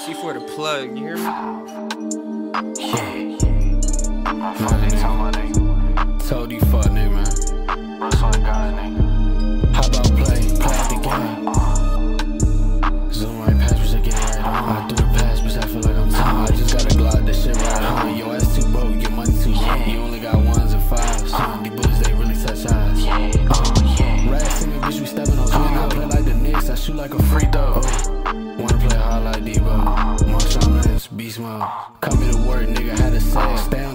C4 the plug, you hear me? Yeah. Fuck they talking about they. Told you fuck nigga, man. What's on guys, nigga? How about play the game? Zoom right past, bitch, I get right on. I do the pass, bitch, I feel like I'm tired. I just gotta glock this shit right home. Your ass too broke, your money too long. You only got 1s and 5s. These boys, they really touch eyes. Yeah. Rats in the bitch, we stepping on. I play like the Knicks, I shoot like a free throw. Wanna play hard like Debo. March on this beast mode. Call me the word, nigga, how to say it.